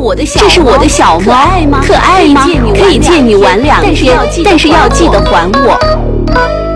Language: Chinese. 是我的小猫，可爱吗？可以借你玩两天，但是要记得还我。